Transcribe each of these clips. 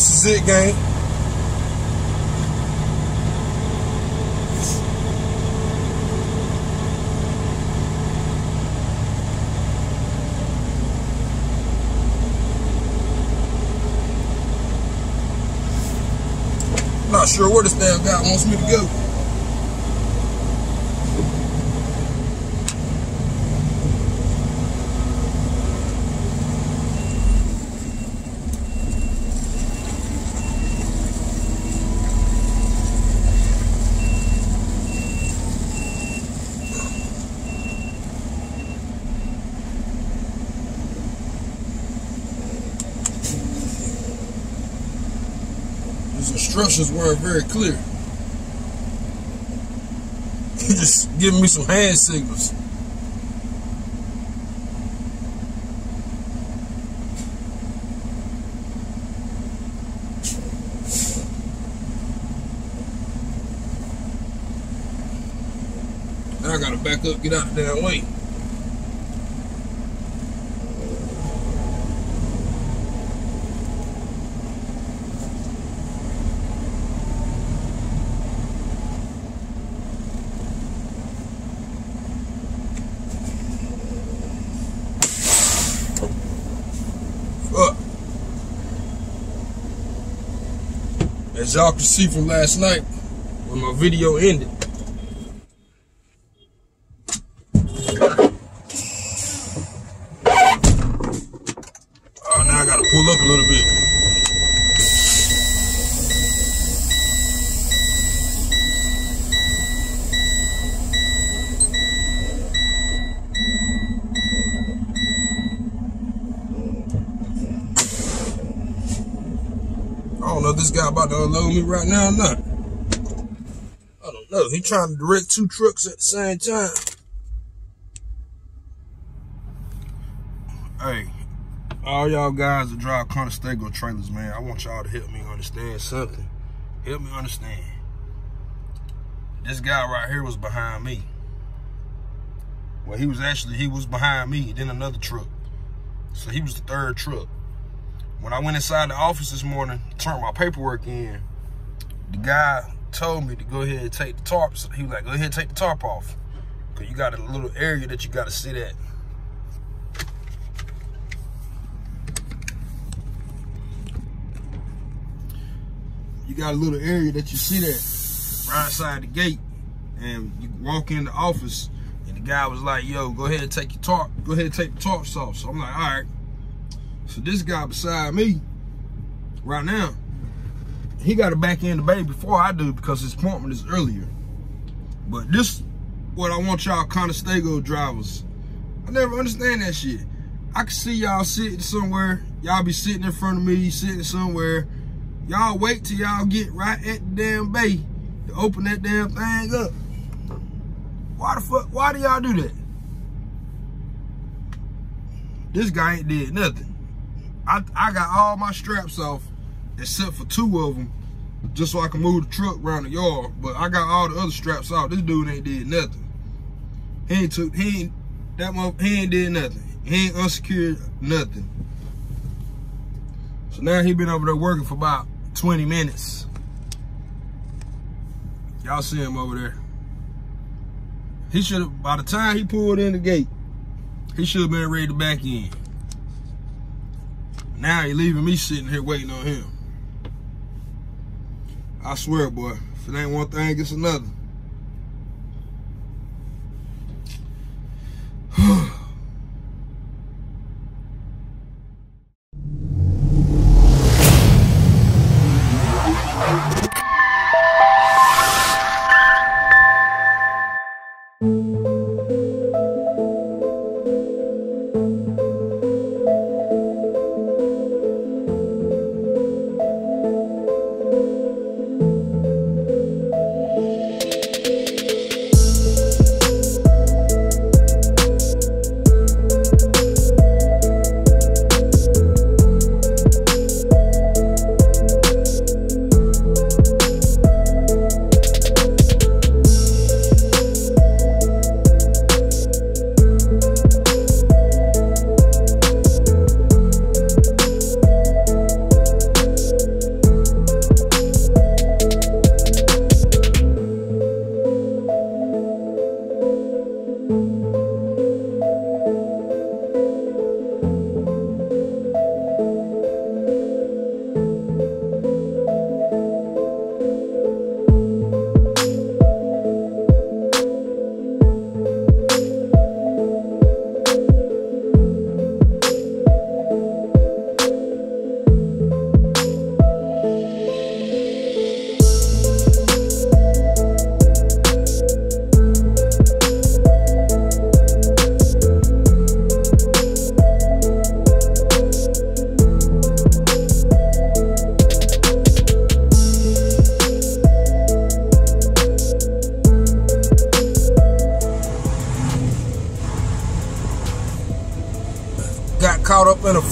This is it, gang. Not sure where this damn guy wants me to go. Instructions were very clear. He just giving me some hand signals. Now I gotta back up, get out of that way. As y'all can see from last night, when my video ended. Oh, now I gotta pull up a little bit. This guy about to unload me right now or not? I don't know. He trying to direct two trucks at the same time. Hey, all y'all guys that drive Conestoga trailers, man, I want y'all to help me understand something. Help me understand. This guy right here was behind me. Well, he was behind me, then another truck. So he was the third truck. When I went inside the office this morning, turned my paperwork in, the guy told me to go ahead and take the tarp. So he was like, go ahead and take the tarp off, because you got a little area that you got to sit at. You got a little area that you sit at right outside the gate, and you walk in the office, and the guy was like, yo, go ahead and take your tarp. Go ahead and take the tarps off. So I'm like, all right. So this guy beside me, right now, he got to back in the bay before I do, because his appointment is earlier. But this, what I want y'all Conestoga drivers, I never understand that shit. I can see y'all sitting somewhere, y'all be sitting in front of me, sitting somewhere. Y'all wait till y'all get right at the damn bay to open that damn thing up. Why the fuck, why do y'all do that? This guy ain't did nothing. I got all my straps off, except for two of them, just so I can move the truck around the yard. But I got all the other straps off. This dude ain't did nothing. He ain't did nothing. He ain't unsecured nothing. So now he been over there working for about 20 minutes. Y'all see him over there. He should have, by the time he pulled in the gate, he should have been ready to back in. Now he leaving me sitting here waiting on him. I swear, boy, if it ain't one thing, it's another.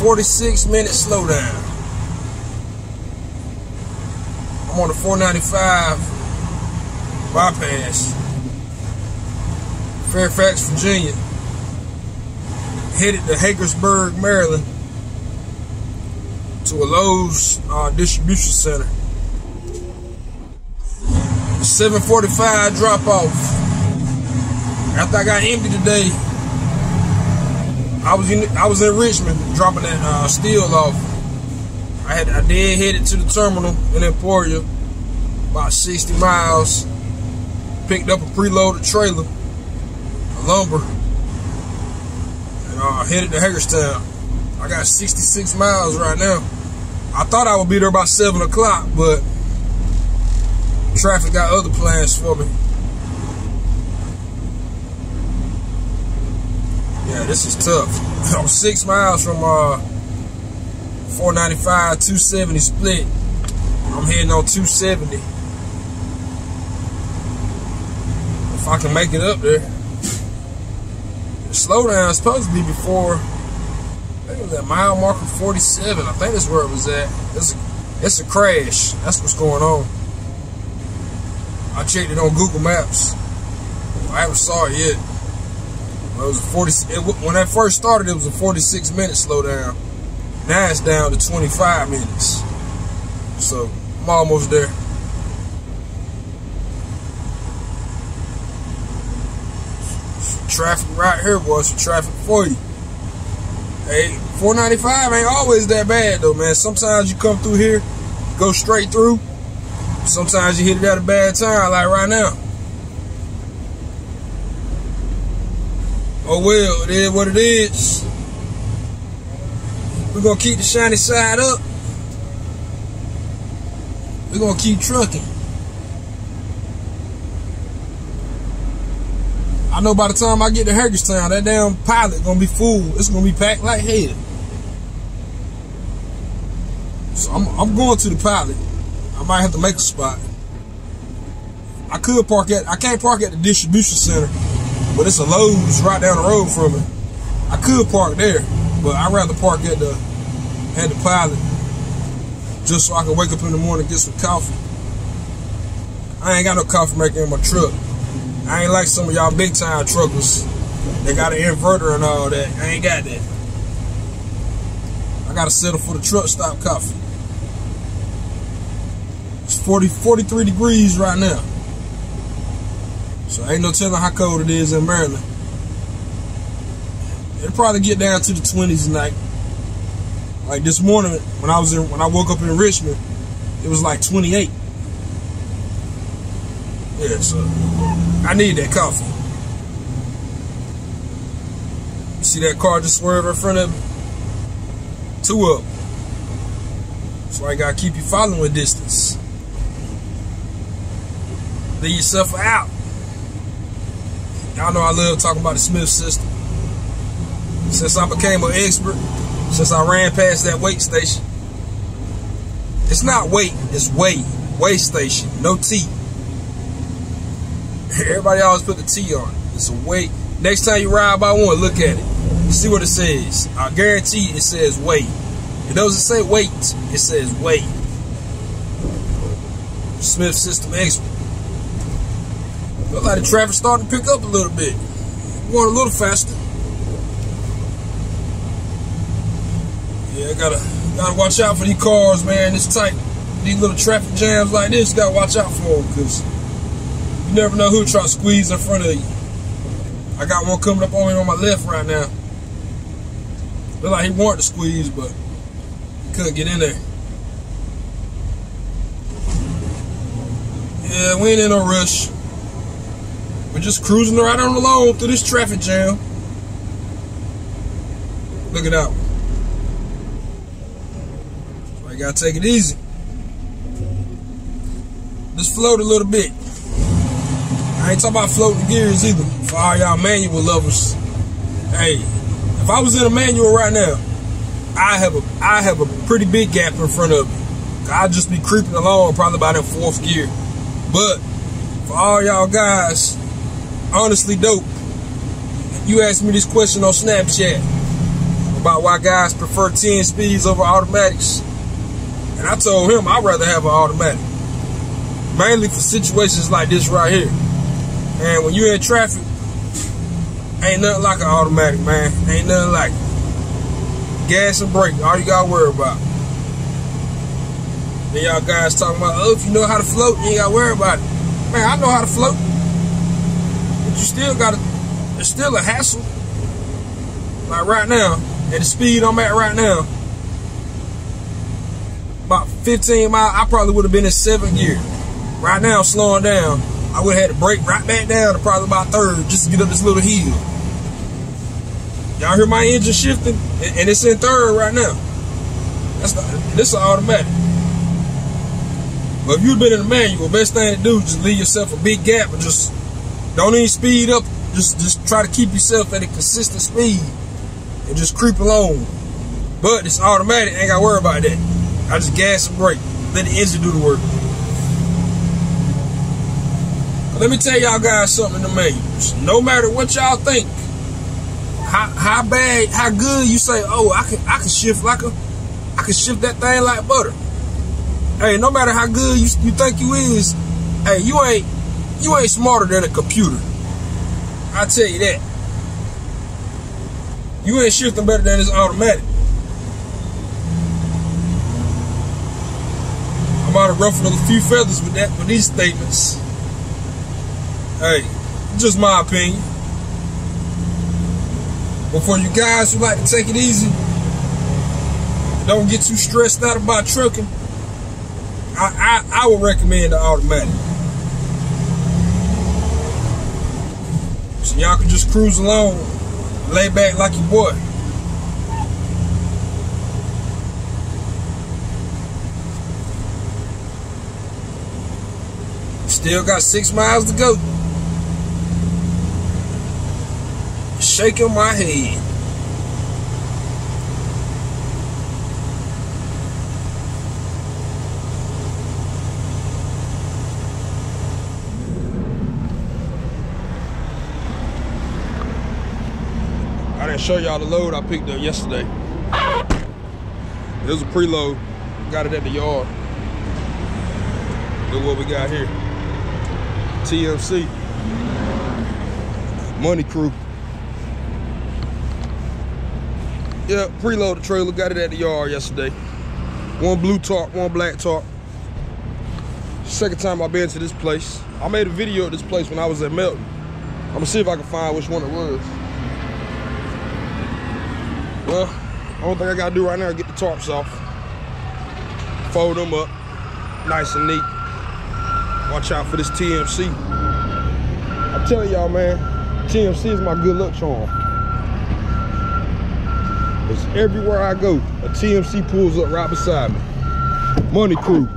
46-minute slowdown. I'm on the 495 bypass, Fairfax, Virginia, headed to Hagerstown, Maryland, to a Lowe's distribution center. 7:45 drop off. After I got empty today, I was in Richmond dropping that steel off. I headed to the terminal in Emporia, about 60 miles. Picked up a preloaded trailer, a lumber, and headed to Hagerstown. I got 66 miles right now. I thought I would be there by 7 o'clock, but traffic got other plans for me. Yeah, this is tough. I'm 6 miles from 495, 270 split. I'm heading on 270. If I can make it up there. The slowdown is supposed to be before, I think it was at mile marker 47. I think that's where it was at. It's a crash. That's what's going on. I checked it on Google Maps. I haven't saw it yet. It was when I first started, it was a 46-minute slowdown. Now it's down to 25 minutes. So I'm almost there. Traffic right here was traffic for you. Hey, 495 ain't always that bad though, man. Sometimes you come through here, go straight through. Sometimes you hit it at a bad time, like right now. Oh well, it is what it is. We're gonna keep the shiny side up. We're gonna keep trucking. I know by the time I get to Hagerstown, that damn pilot gonna be full. It's gonna be packed like hell. So I'm going to the pilot. I might have to make a spot. I can't park at the distribution center, but it's a Lowe's right down the road from it. I could park there, but I'd rather park at the pilot, just so I can wake up in the morning and get some coffee. I ain't got no coffee maker in my truck. I ain't like some of y'all big time truckers. They got an inverter and all that. I ain't got that. I gotta settle for the truck stop coffee. It's 43 degrees right now. So ain't no telling how cold it is in Maryland. It'll probably get down to the 20s tonight. Like this morning when I woke up in Richmond, it was like 28. Yeah, so I need that coffee. See that car just swerved in front of me? Two of them. So I gotta keep you following distance. Leave yourself out. Y'all know I love talking about the Smith System. Since I became an expert, since I ran past that weight station, it's not weight, it's weigh. Weigh station, no T. Everybody always put the T on it. It's a weight. Next time you ride by one, look at it. You see what it says. I guarantee it says weight. It doesn't say weight, it says weight. Smith System expert. Look like the traffic starting to pick up a little bit. Going a little faster. Yeah, I gotta watch out for these cars, man. It's tight. These little traffic jams like this, you gotta watch out for them, cause you never know who try to squeeze in front of you. I got one coming up on me on my left right now. Look like he wanted to squeeze, but he couldn't get in there. Yeah, we ain't in no rush. We're just cruising right on alone through this traffic jam. Look at that one. So I gotta take it easy. Just float a little bit. I ain't talking about floating gears either. For all y'all manual lovers. Hey, if I was in a manual right now, I have a pretty big gap in front of me. I'd just be creeping along probably by that fourth gear. But for all y'all guys, honestly dope, you asked me this question on Snapchat about why guys prefer 10 speeds over automatics. And I told him I'd rather have an automatic, mainly for situations like this right here. And when you're in traffic, ain't nothing like an automatic, man. Ain't nothing like it. Gas and brake, all you gotta worry about. Then y'all guys talking about, oh, if you know how to float, you ain't gotta worry about it. Man, I know how to float, but you still gotta, it's still a hassle. Like right now, at the speed I'm at right now, about 15 miles, I probably would have been in 7th gear. Right now, slowing down, I would have had to brake right back down to probably about 3rd just to get up this little hill. Y'all hear my engine shifting? And it's in 3rd right now. This is automatic. But if you've been in a manual, best thing to do is just leave yourself a big gap and just don't even speed up. Just try to keep yourself at a consistent speed and just creep along. But it's automatic, ain't gotta worry about that. I just gas and brake, let the engine do the work. But let me tell y'all guys something in the manuals. No matter what y'all think, how good you say, oh, I can shift like a, I can shift that thing like butter. Hey, no matter how good you think you is, hey, you ain't smarter than a computer. I tell you that. You ain't shifting better than this automatic. I might have ruffled a few feathers with that, with these statements. Hey, just my opinion. But for you guys who like to take it easy, don't get too stressed out about trucking, I would recommend the automatic. So y'all can just cruise along, lay back like your boy. Still got 6 miles to go. Shaking my head. Show y'all the load I picked up yesterday. It was a preload. Got it at the yard. Look what we got here. TMC. Money crew. Yeah, preloaded trailer. Got it at the yard yesterday. One blue tarp, one black tarp. Second time I've been to this place. I made a video of this place when I was at Melton. I'm gonna see if I can find which one it was. Well, only thing I gotta do right now is get the tarps off. Fold them up, nice and neat. Watch out for this TMC. I'm telling y'all, man, TMC is my good luck charm. It's everywhere I go, a TMC pulls up right beside me. Money crew.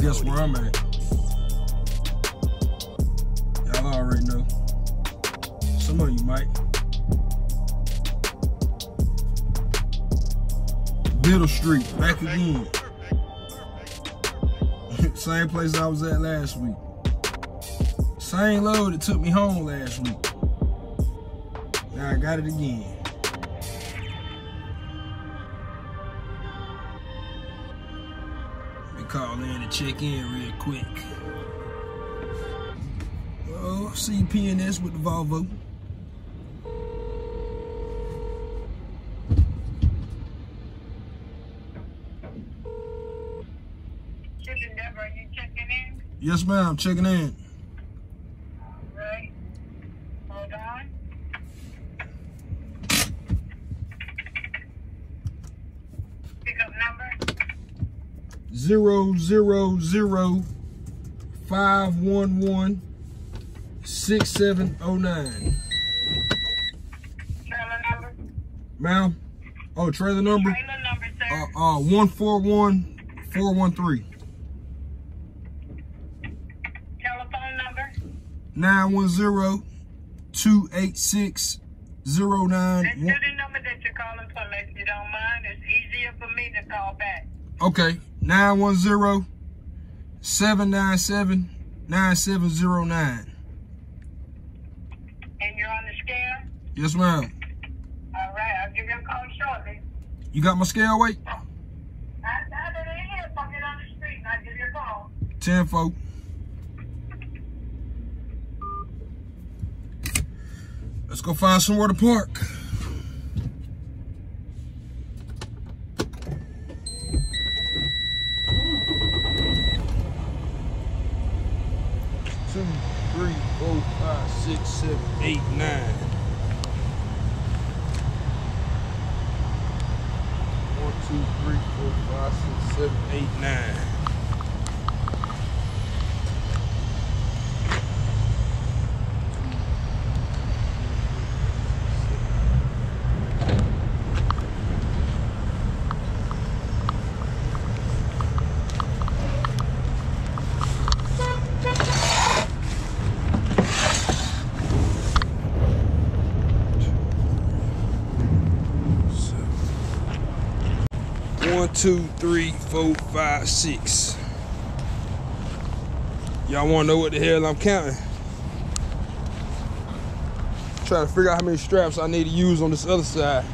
Guess where I'm at. Y'all already know. Some of you might. Middle Street, back again. Same place I was at last week. Same load that took me home last week. Now I got it again. Call in and check in real quick. Oh, CPNS with the Volvo. This is Deborah, are you checking in? Yes, ma'am, I'm checking in. All right. Hold on. 000 511 6709. Trailer number? Ma'am? Oh, trailer number? Trailer number, sir. 141413. Telephone number? 910-286-09. That's the number that you're calling from. If you don't mind, it's easier for me to call back. Okay, 910-797-9709. And you're on the scale? Yes, ma'am. All right, I'll give you a call shortly. You got my scale weight? I have it in here, so I'll get on the street and I'll give you a call. 10-4. Let's go find somewhere to park. Two, three, four, five, six. Y'all wanna know what the hell I'm counting? I'm trying to figure out how many straps I need to use on this other side.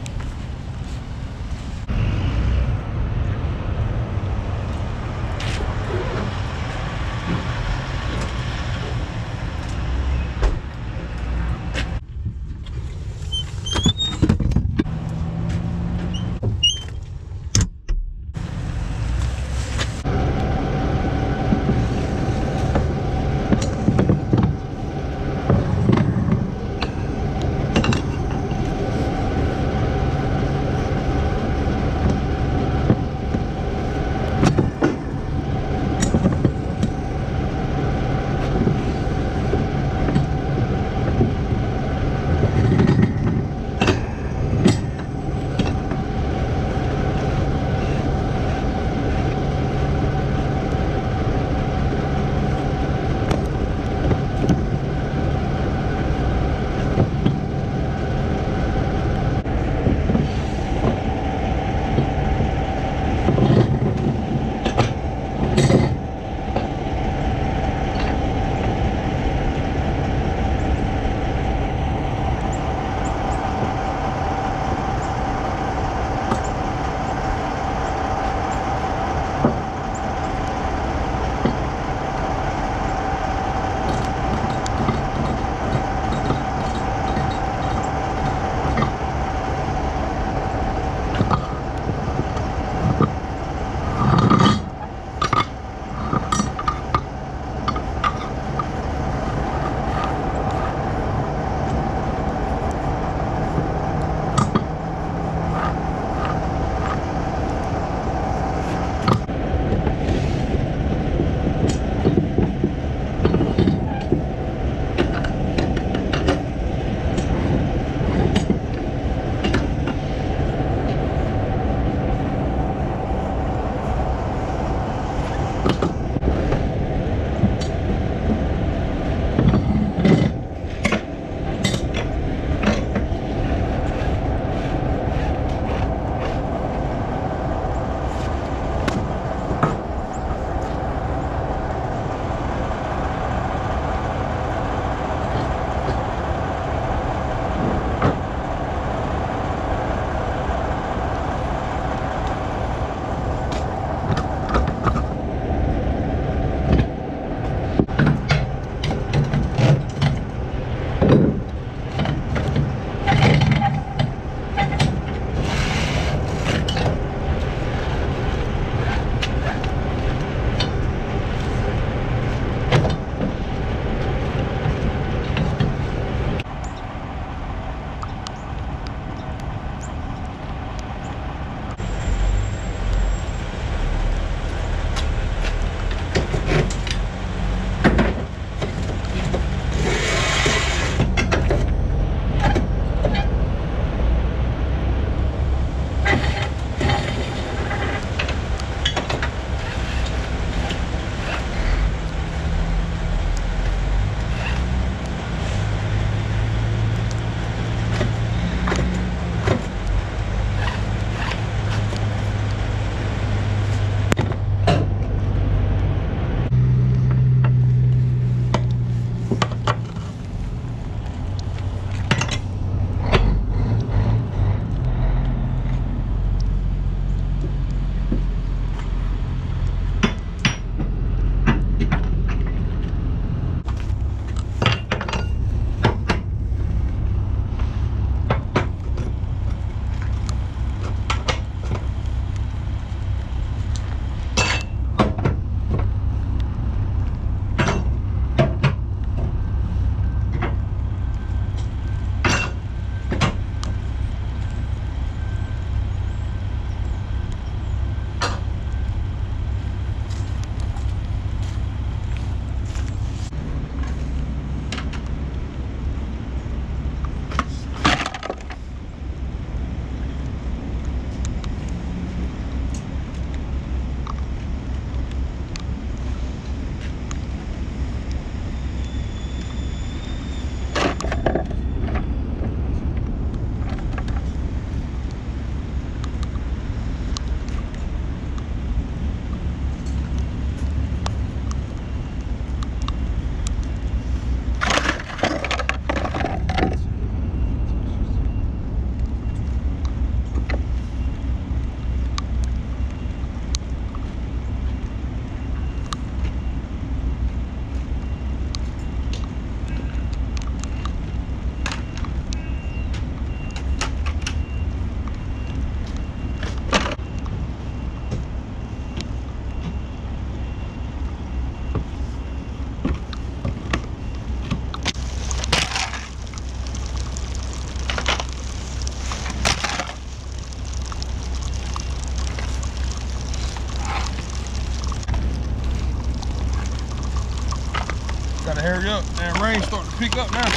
hurry up. That rain's starting to pick up now.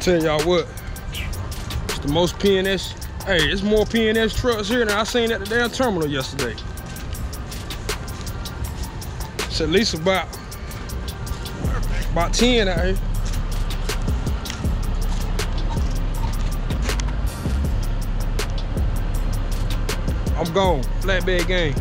Tell y'all what, it's the most PNS. Hey, it's more PNS trucks here than I seen at the damn terminal yesterday. It's at least about 10 out here. I'm gone. Flatbed game.